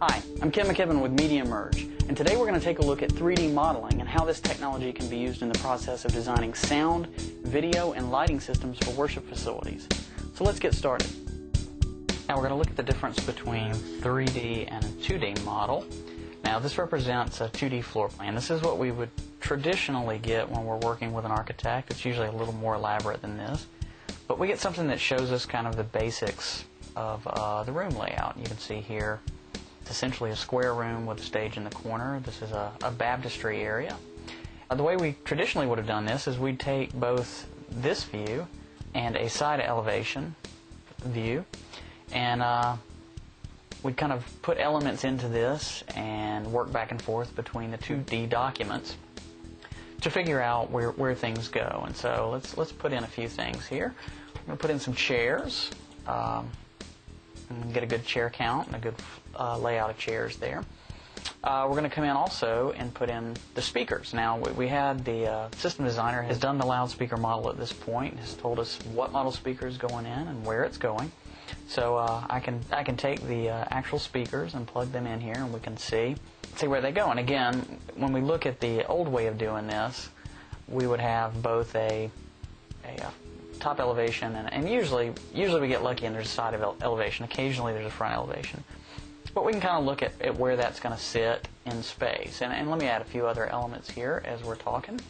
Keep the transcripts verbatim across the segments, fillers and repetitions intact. Hi, I'm Ken McKibben with Media Merge, and today we're going to take a look at three D modeling and how this technology can be used in the process of designing sound, video, and lighting systems for worship facilities. So let's get started. Now we're going to look at the difference between three D and a two D model. Now this represents a two D floor plan. This is what we would traditionally get when we're working with an architect. It's usually a little more elaborate than this, but we get something that shows us kind of the basics of uh, the room layout. You can see here it's essentially a square room with a stage in the corner. This is a, a baptistry area. Uh, the way we traditionally would have done this is we'd take both this view and a side elevation view, and uh, we'd kind of put elements into this and work back and forth between the two D documents to figure out where, where things go. And so let's, let's put in a few things here. I'm going to put in some chairs, um, and get a good chair count and a good uh, layout of chairs there. Uh, we're going to come in also and put in the speakers. Now we, we had the uh, system designer has done the loudspeaker model at this point, has told us what model speaker is going in and where it's going. So uh, I can I can take the uh, actual speakers and plug them in here, and we can see see where they go. And again, when we look at the old way of doing this, we would have both a a top elevation and, and usually usually we get lucky and there's a side of ele elevation. Occasionally there's a front elevation, but we can kind of look at, at where that's going to sit in space. And, and let me add a few other elements here as we're talking.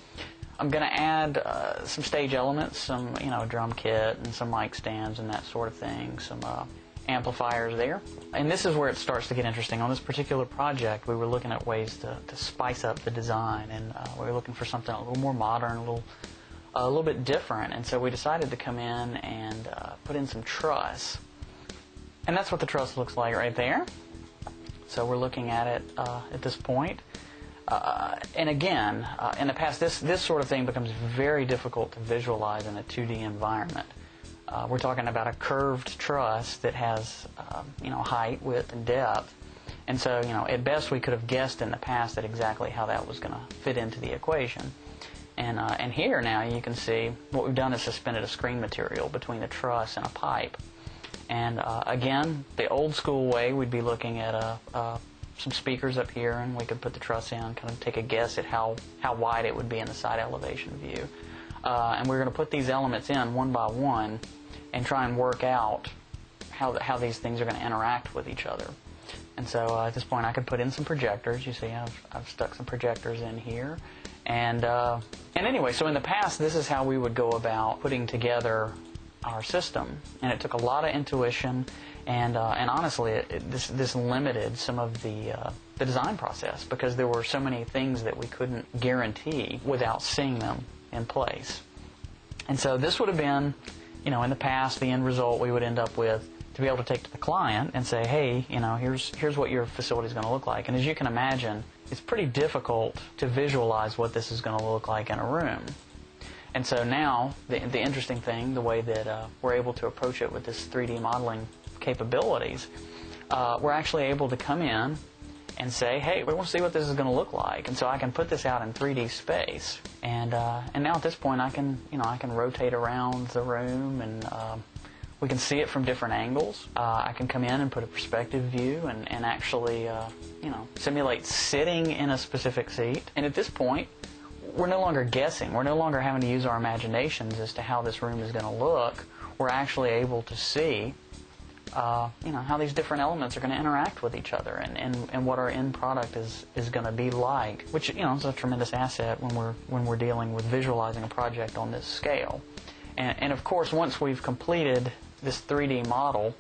I'm going to add uh, some stage elements, some you know drum kit and some mic stands and that sort of thing, some uh, amplifiers there. And this is where it starts to get interesting. On this particular project, we were looking at ways to, to spice up the design, and uh, we were looking for something a little more modern, a little uh, a little bit different. And so we decided to come in and uh, put in some truss, and that's what the truss looks like right there. So we're looking at it uh, at this point. Uh, and again, uh, in the past, this, this sort of thing becomes very difficult to visualize in a two D environment. Uh, we're talking about a curved truss that has, um, you know, height, width, and depth. And so, you know, at best we could have guessed in the past at exactly how that was going to fit into the equation. And, uh, and here now you can see what we've done is suspended a screen material between the truss and a pipe. And uh, again, the old school way, we'd be looking at a, a some speakers up here, and we could put the truss in, kind of take a guess at how, how wide it would be in the side elevation view. Uh, and we're going to put these elements in one by one and try and work out how, the, how these things are going to interact with each other. And so uh, at this point I could put in some projectors. You see I've, I've stuck some projectors in here. And, uh, and anyway, so in the past this is how we would go about putting together our system, and it took a lot of intuition, and uh, and honestly, it, it, this this limited some of the uh, the design process because there were so many things that we couldn't guarantee without seeing them in place. And so this would have been, you know, in the past, the end result we would end up with to be able to take to the client and say, hey, you know, here's here's what your facility is going to look like. And as you can imagine, it's pretty difficult to visualize what this is going to look like in a room. And so now, the, the interesting thing, the way that uh, we're able to approach it with this three D modeling capabilities, uh, we're actually able to come in and say, hey, we want to see what this is going to look like. And so I can put this out in three D space. And, uh, and now at this point, I can, you know, I can rotate around the room, and uh, we can see it from different angles. Uh, I can come in and put a perspective view and, and actually, uh, you know, simulate sitting in a specific seat. And at this point, we're no longer guessing. We're no longer having to use our imaginations as to how this room is going to look. We're actually able to see uh, you know, how these different elements are going to interact with each other, and, and, and what our end product is, is going to be like, which, you know, is a tremendous asset when we're, when we're dealing with visualizing a project on this scale. And, and of course, once we've completed this three D model,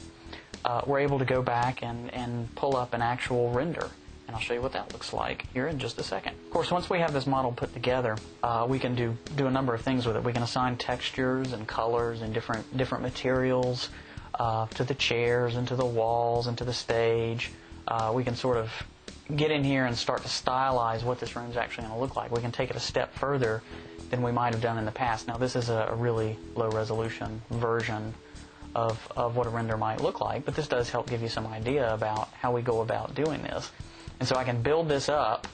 uh, we're able to go back and, and pull up an actual render. And I'll show you what that looks like here in just a second. Of course, once we have this model put together, uh, we can do, do a number of things with it. We can assign textures and colors and different, different materials uh, to the chairs and to the walls and to the stage. Uh, we can sort of get in here and start to stylize what this room's actually going to look like. We can take it a step further than we might have done in the past. Now, this is a really low-resolution version of, of what a render might look like, but this does help give you some idea about how we go about doing this. And so I can build this up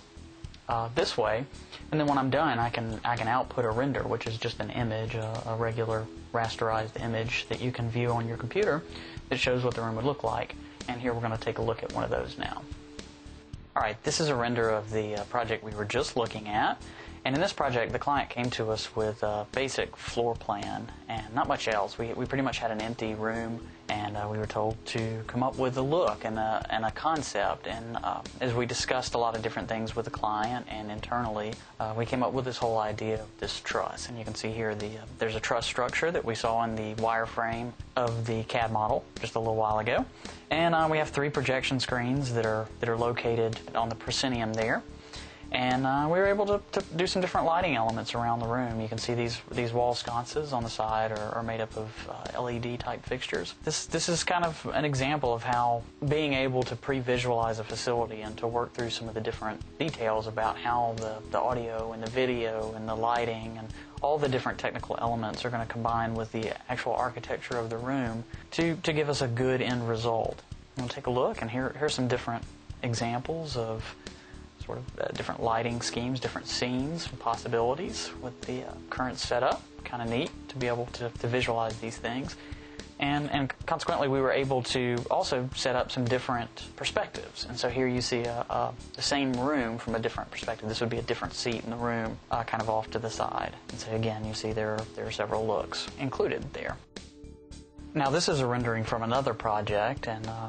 uh, this way, and then when I'm done, I can I can output a render, which is just an image, a, a regular rasterized image that you can view on your computer that shows what the room would look like. And here we're going to take a look at one of those now. All right, this is a render of the uh, project we were just looking at. And in this project, the client came to us with a basic floor plan and not much else. We, we pretty much had an empty room, and uh, we were told to come up with a look and a, and a concept. And uh, as we discussed a lot of different things with the client and internally, uh, we came up with this whole idea of this truss. And you can see here the uh, there's a truss structure that we saw in the wireframe of the C A D model just a little while ago. And uh, we have three projection screens that are, that are located on the proscenium there. And uh, we were able to, to do some different lighting elements around the room. You can see these these wall sconces on the side are, are made up of uh, L E D type fixtures. This this is kind of an example of how being able to pre-visualize a facility and to work through some of the different details about how the, the audio and the video and the lighting and all the different technical elements are going to combine with the actual architecture of the room to, to give us a good end result. We'll take a look, and here here's some different examples of sort of uh, different lighting schemes, different scenes, possibilities with the uh, current setup. Kind of neat to be able to, to visualize these things. And, and consequently, we were able to also set up some different perspectives. And so here you see a, a, the same room from a different perspective. This would be a different seat in the room, uh, kind of off to the side. And so again, you see there, there are several looks included there. Now this is a rendering from another project, and uh,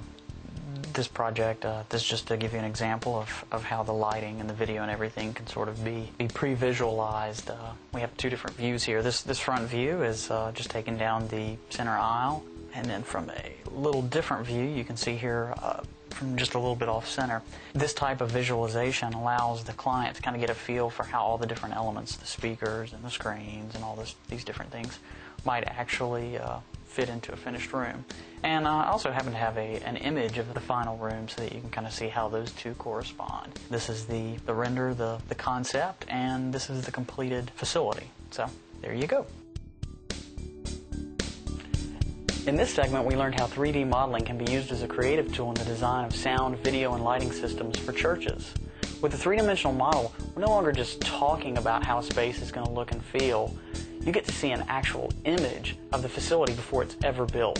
This project, uh, this is just to give you an example of, of how the lighting and the video and everything can sort of be, be pre-visualized. Uh, we have two different views here. This, this front view is uh, just taking down the center aisle, and then from a little different view, you can see here uh, from just a little bit off center. This type of visualization allows the client to kind of get a feel for how all the different elements, the speakers and the screens and all this, these different things, might actually uh, fit into a finished room. And uh, I also happen to have a, an image of the final room so that you can kind of see how those two correspond. This is the, the render, the, the concept, and this is the completed facility. So there you go. In this segment, we learned how three D modeling can be used as a creative tool in the design of sound, video, and lighting systems for churches. With a three-dimensional model, we're no longer just talking about how space is going to look and feel. You get to see an actual image of the facility before it's ever built.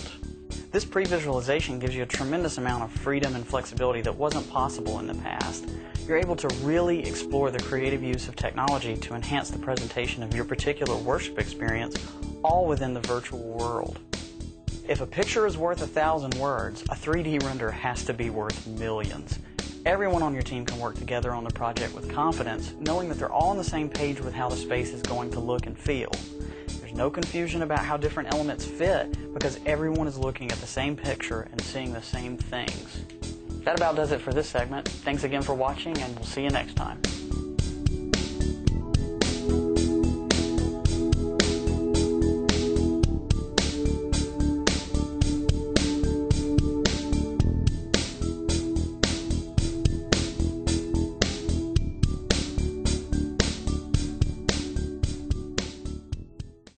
This pre-visualization gives you a tremendous amount of freedom and flexibility that wasn't possible in the past. You're able to really explore the creative use of technology to enhance the presentation of your particular worship experience, all within the virtual world. If a picture is worth a thousand words, a three D render has to be worth millions. Everyone on your team can work together on the project with confidence, knowing that they're all on the same page with how the space is going to look and feel. There's no confusion about how different elements fit, because everyone is looking at the same picture and seeing the same things. That about does it for this segment. Thanks again for watching, and we'll see you next time.